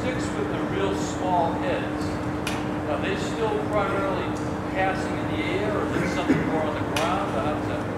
sticks with the real small heads, are they still primarily passing in the air, or is it something more on the ground? How does that work?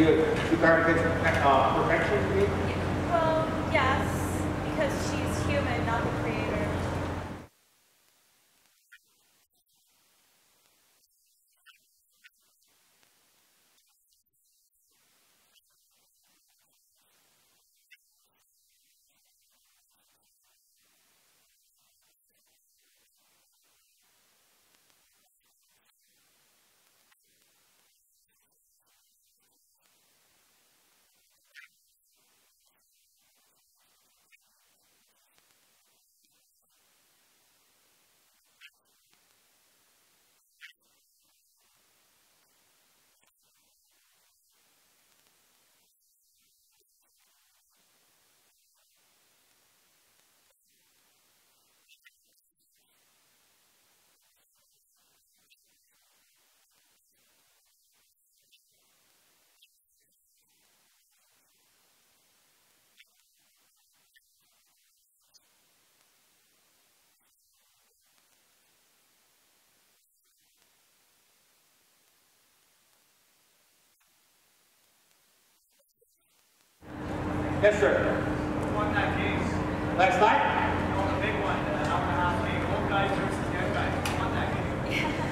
Do you guys get protection for me? Well, yes, because she's human, not the creator. Yes, sir. Who won that case? Last night? Oh, the big one. The hour and a half league. Old guys versus young guys. Who won that case? Yeah.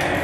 Yeah.